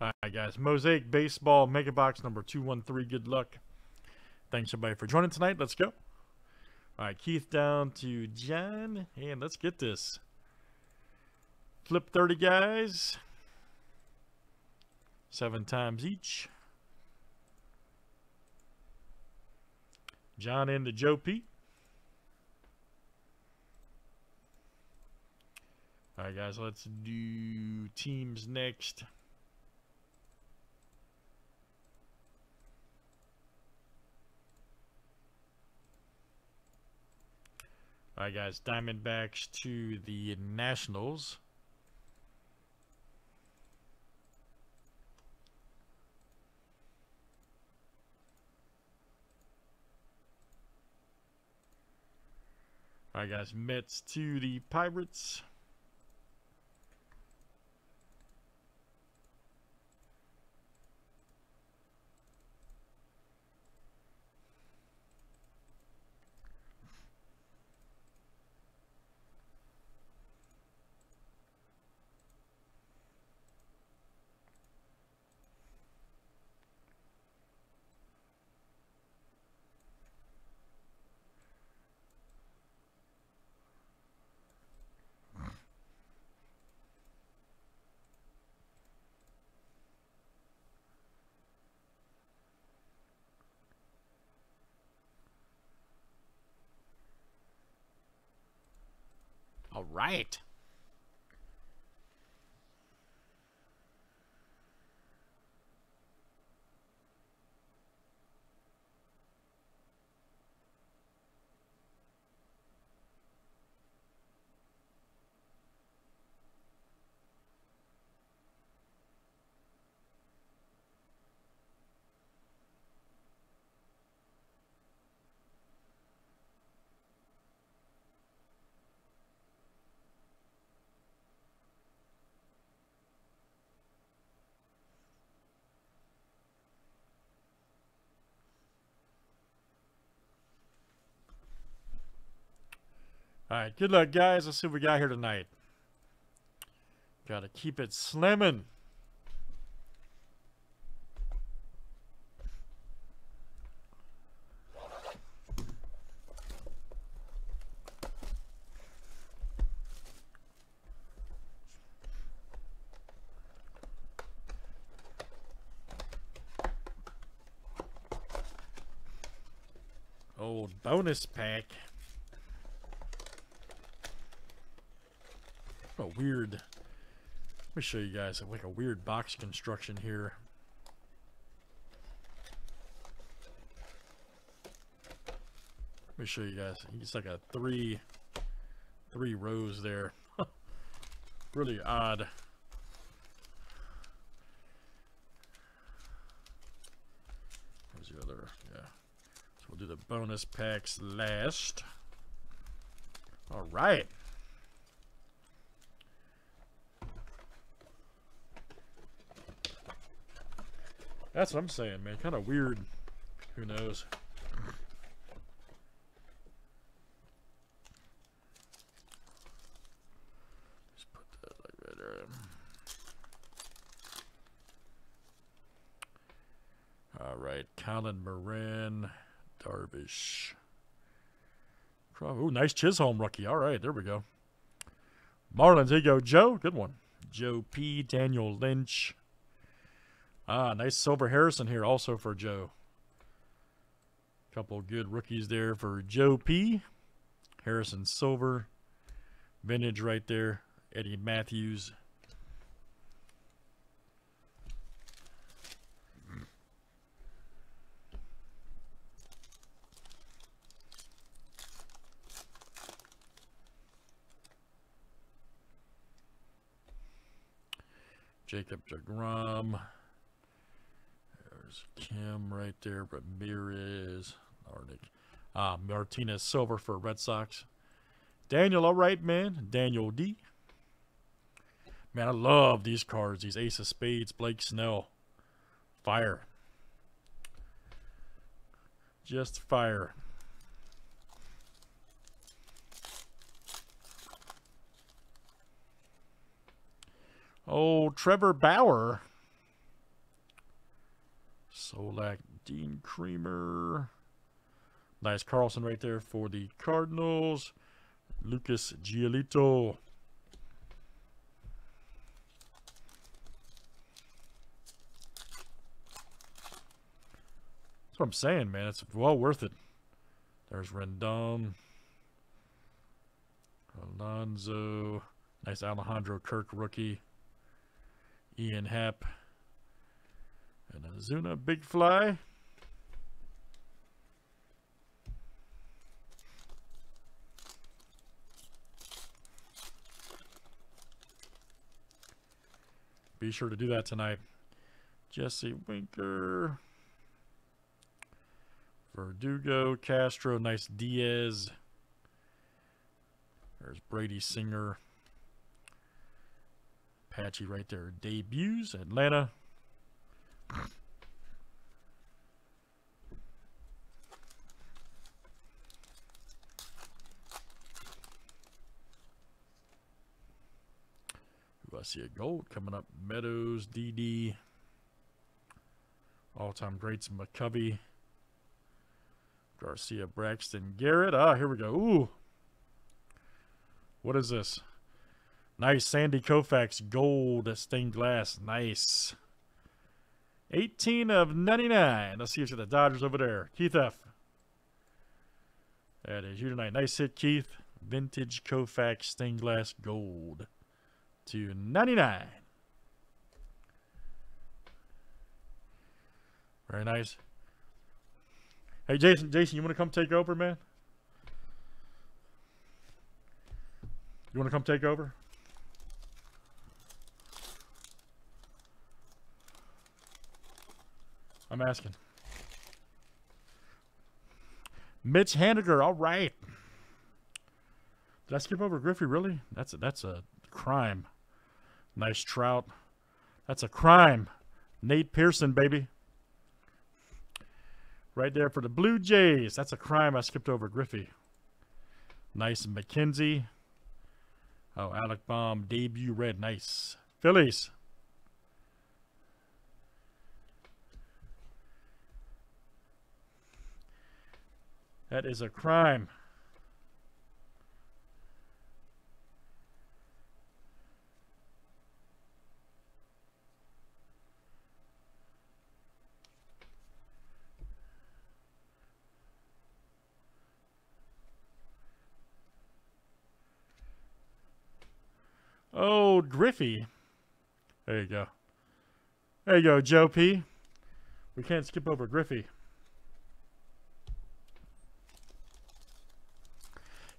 All right, guys. Mosaic Baseball Mega Box number 213. Good luck. Thanks, everybody, for joining tonight. Let's go. All right, Keith down to John. And let's get this. Flip 30, guys. 7 times each. John into Joe P. All right, guys. Let's do teams next. All right, guys, Diamondbacks to the Nationals. All right, guys, Mets to the Pirates. All right. All right, good luck, guys. Let's see what we got here tonight. Got to keep it slimming. Old bonus pack. A weird, let me show you guys like a weird box construction here. Let me show you guys. It's like a three rows there. Really odd. Where's the other? Yeah. So we'll do the bonus packs last. All right. That's what I'm saying, man. Kind of weird. Who knows? Just put that like right there. All right. Colin Moran. Darvish. Oh, nice Chisholm rookie. All right. There we go. Marlins. Here you go, Joe. Good one. Joe P. Daniel Lynch. Ah, nice silver Harrison here also for Joe. Couple good rookies there for Joe P. Harrison Silver. Vintage right there. Eddie Matthews. Jacob DeGrom. Kim right there, Ramirez, Martinez silver for Red Sox. Daniel, all right, man. Daniel D. Man, I love these cards. These Ace of Spades, Blake Snell. Fire. Just fire. Oh, Trevor Bauer. Solak, Dean Creamer. Nice Carlson right there for the Cardinals. Lucas Giolito. That's what I'm saying, man. It's well worth it. There's Rendon. Alonzo. Nice Alejandro Kirk rookie. Ian Happ. And Azuna Big Fly. Be sure to do that tonight. Jesse Winker. Verdugo, Castro, nice Diaz. There's Brady Singer. Patchy right there. Debuts, Atlanta. Ooh, I see a gold coming up. Meadows, DD. All-time greats, McCovey. Garcia, Braxton, Garrett. Ah, here we go. Ooh. What is this? Nice Sandy Koufax gold stained glass. Nice. 18 of 99. Let's see if it's the Dodgers over there. Keith F. That is you tonight. Nice hit, Keith. Vintage Koufax stained glass gold. /99. Very nice. Hey, Jason, you want to come take over, man? You want to come take over? I'm asking. Mitch Haniger, all right. Did I skip over Griffey, really? That's a crime. Nice Trout. That's a crime. Nate Pearson, baby. Right there for the Blue Jays. That's a crime. I skipped over Griffey. Nice McKenzie. Oh, Alec Bohm. Debut red. Nice. Phillies. That is a crime. Oh, Griffey. There you go. There you go, Joe P. We can't skip over Griffey.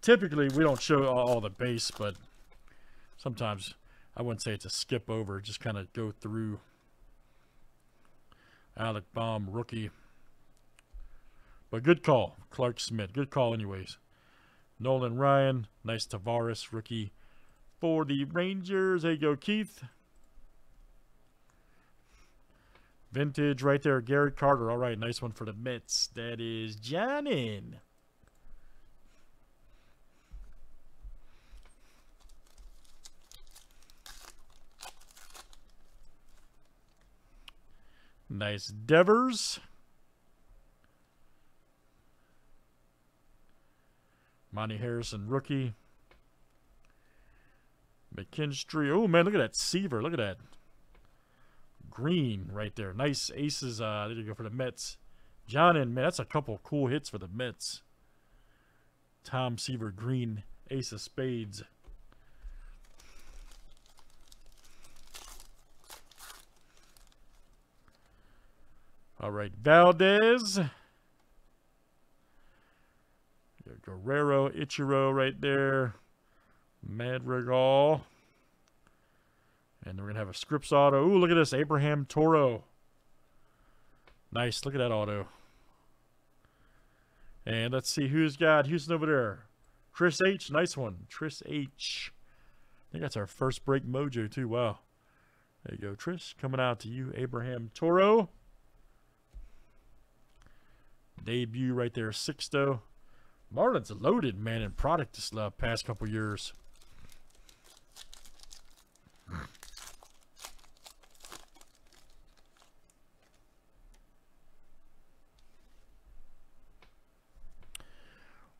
Typically, we don't show all the base, but sometimes I wouldn't say it's a skip over. Just kind of go through. Alec Bohm, rookie. But good call, Clark Smith. Good call anyways. Nolan Ryan, nice Tavares, rookie. For the Rangers, there you go, Keith. Vintage right there, Garrett Carter. All right, nice one for the Mets. That is Janin. Nice Devers. Monty Harrison, rookie. McKinstry. Oh, man, look at that. Seaver. Look at that. Green right there. Nice aces. There you go for the Mets. Johnson, man, that's a couple cool hits for the Mets. Tom Seaver, green. Ace of Spades. All right, Valdez. Guerrero, Ichiro right there. Madrigal. And we're going to have a Scripps auto. Ooh, look at this. Abraham Toro. Nice. Look at that auto. And let's see who's got Houston over there. Trish H. Nice one. Trish H. I think that's our first break mojo, too. Wow. There you go, Trish. Coming out to you, Abraham Toro. Debut right there, Sixto. Marlins loaded, man, in product this past couple years.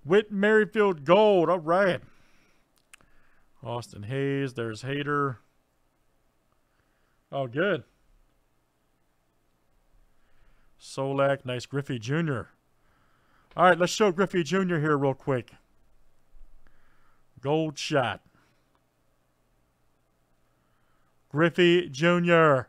Whit Merrifield gold. All right. Austin Hayes. There's Hader. Oh, good. Solak. Nice. Griffey Jr. All right. Let's show Griffey Jr. here real quick. Gold shot. Griffey Jr.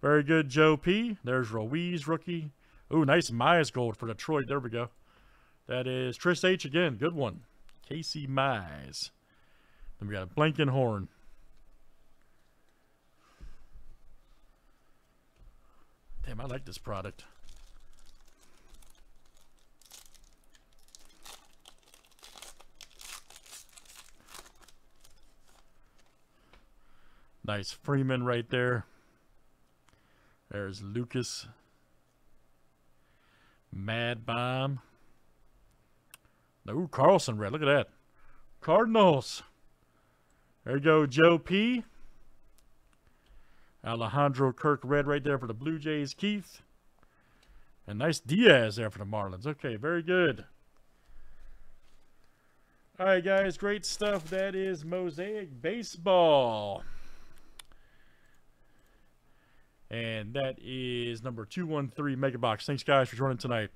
Very good, Joe P. There's Ruiz, rookie. Ooh, nice Mize gold for Detroit. There we go. That is Trish H again. Good one. Casey Mize. Then we got a Blankenhorn. Damn, I like this product. Nice Freeman right there. There's Lucas. Mad Bomb. Ooh, Carlson red. Look at that. Cardinals. There you go, Joe P. Alejandro Kirk red right there for the Blue Jays, Keith. And nice Diaz there for the Marlins. Okay, very good. All right, guys, great stuff. That is Mosaic Baseball. And that is number 213 Mega Box. Thanks, guys, for joining tonight.